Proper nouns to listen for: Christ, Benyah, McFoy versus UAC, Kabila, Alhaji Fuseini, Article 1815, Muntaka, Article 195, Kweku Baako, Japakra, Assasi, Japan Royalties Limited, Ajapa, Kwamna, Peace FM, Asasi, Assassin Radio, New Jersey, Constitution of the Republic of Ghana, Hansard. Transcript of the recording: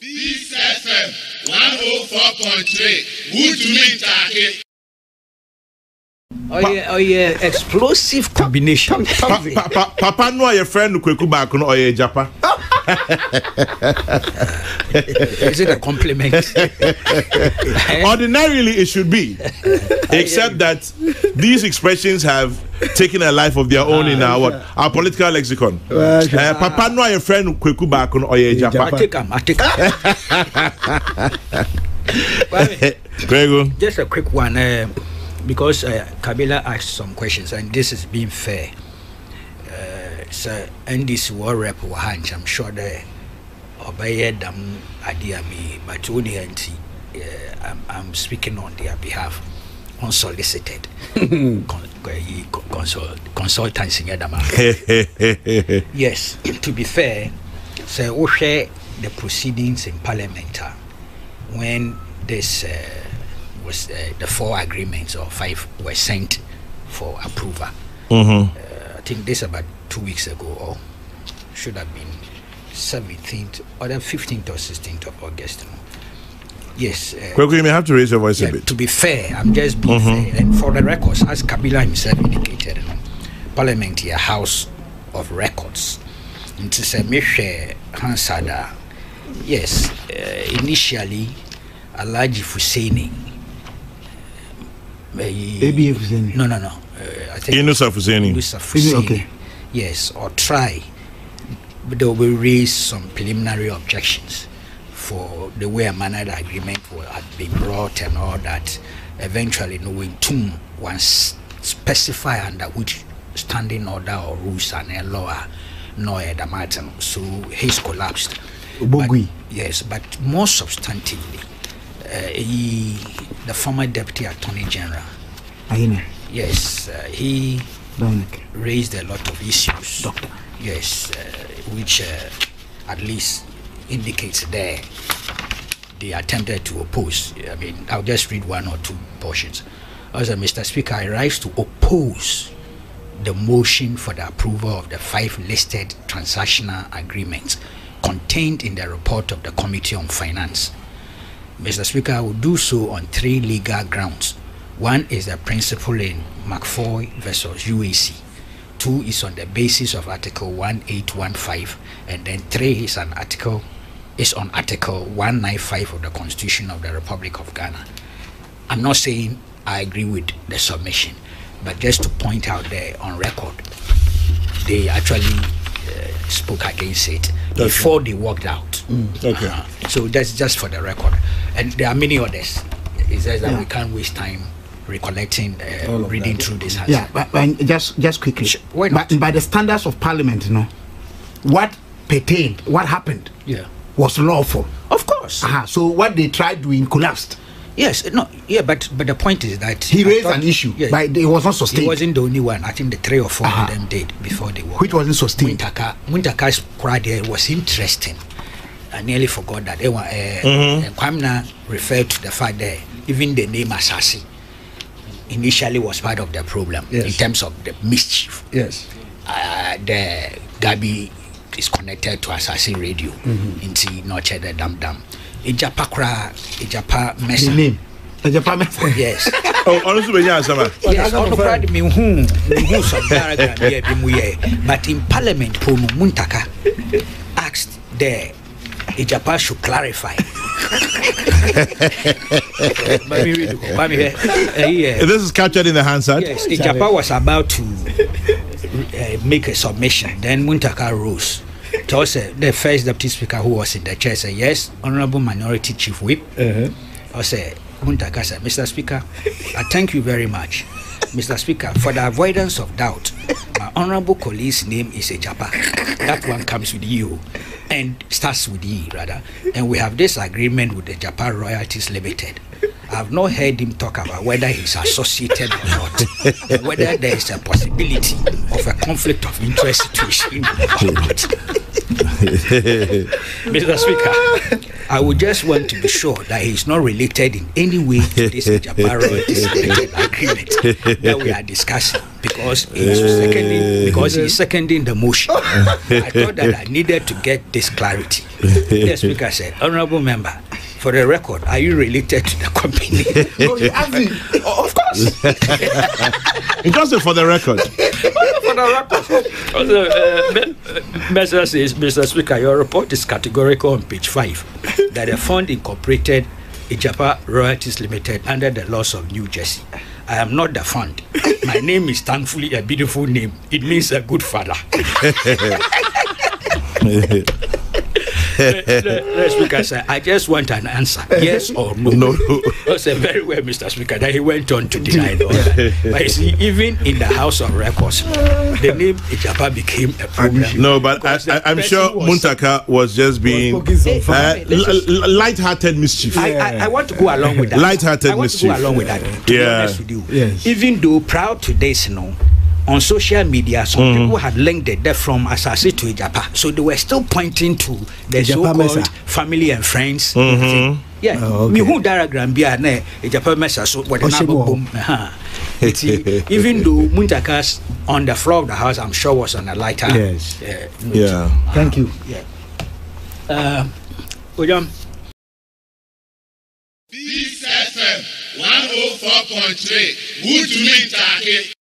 Peace FM 104.3. Good to meet you. Oh yeah, explosive combination. Papa, no, your friend Kweku Baako no, your Japa. Is it a compliment? Ordinarily, it should be, except that these expressions have taken a life of their own in our political lexicon. Papa, no, your friend Kweku Baako no, your Japa. I take him. Just a quick one. Because Kabila asked some questions, and this is being fair. So, and this war rep will hunch, I'm sure they obey them, but only I'm speaking on their behalf, unsolicited. Consultants in Yadama. Yes, to be fair, so we share the proceedings in Parliament when this. The 4 agreements or 5 were sent for approval. I think this about 2 weeks ago, or should have been 17th or the 15th or 16th of August. Yes. Kweku, you may have to raise your voice a bit. To be fair, I'm just being fair. And for the records, as Kabila himself indicated, Parliament is a house of records. It is a Mr. Hansard. Yes. Initially, Alhaji Fuseini. No. I think Fuseini. Okay. Yes, or try. They will raise some preliminary objections for the way and manner the agreement had been brought and all that. Eventually, knowing tomb was specified under which standing order or rules and law, no the matter. So he's collapsed. But, yes, but more substantively. The former Deputy Attorney General, yes, he raised a lot of issues, yes, which at least indicates there they attempted to oppose. I mean, I'll just read 1 or 2 portions. As a Mr. Speaker, I rise to oppose the motion for the approval of the 5 listed transactional agreements contained in the report of the Committee on Finance. Mr. Speaker, I will do so on 3 legal grounds. 1 is the principle in McFoy versus UAC. 2 is on the basis of Article 1815, and then 3 is an article is on Article 195 of the Constitution of the Republic of Ghana. I'm not saying I agree with the submission, but just to point out there on record, they actually spoke against it before they walked out. So that's just for the record. And there are many others. It's just that we can't waste time recollecting, reading through this. Yeah, but just quickly. Why not? But by the standards of Parliament, you know, what pertained, what happened, was lawful. Of course. So what they tried doing collapsed. Yes, but the point is that he raised an issue, but it was not sustained. He wasn't the only one. I think the 3 or 4 of them did before they were. Which wasn't sustained. Muntaka's crowd there was interesting. I nearly forgot that they were. And Kwamna referred to the fact that even the name Asasi initially was part of the problem in terms of the mischief. Yes, the Gabi is connected to Assassin Radio in the Notch the Dam. Japakra, Ajapa Mesa. Yes. Oh, honestly, Benyah, Sama. Yes, all proud me who some paragraph here bimuye. But in Parliament, Promo Muntaka asked there, Ajapa should clarify. This is captured in the Hansard. Yes, Ajapa was about to make a submission. Then Muntaka rose. The first Deputy Speaker who was in the chair said, yes, Honorable Minority Chief Whip. I said, Muntaka said, Mr. Speaker, I thank you very much. Mr. Speaker, for the avoidance of doubt, my honorable colleague's name is Ajapa. That one comes with you, and starts with E, rather. And we have this agreement with the Japan Royalties Limited. I've not heard him talk about whether he's associated or not, and whether there is a possibility of a conflict of interest situation or not. Mr. Speaker, I would just want to be sure that he's not related in any way to this Japan Royalties Limited agreement that we are discussing. because he's seconding the motion. I thought that I needed to get this clarity. The Speaker said, "Honorable member, for the record, are you related to the company?" Oh, you asked me. Oh, of course. It wasn't for the record. Mr. Speaker, your report is categorical on page 5 that the fund incorporated Japan Royalties Limited under the laws of New Jersey. I am not the fund. My name is thankfully a beautiful name. It means a good father. The Speaker said, "I just want an answer, yes or no." I said, "Very well, Mr. Speaker." Then he went on to deny the order. But you see, even in the House of Records, the name Ajapa became a problem. No, but I'm sure Muntaka was just being light-hearted mischief. I want to go along with that. Light-hearted mischief. I want to go along with that. To be honest with you. Yes. Even though proud to this, no. On social media, some people had linked the death from Assasi to Ajapa. So they were still pointing to the so-called family and friends. Yeah, me who dara grambia ne Ajapa Mesa. So what boom. Even though Muntaka's on the floor of the house, I'm sure was on a lighter. Yes. Thank you. Yeah. Peace FM 104.3. Good to meet you.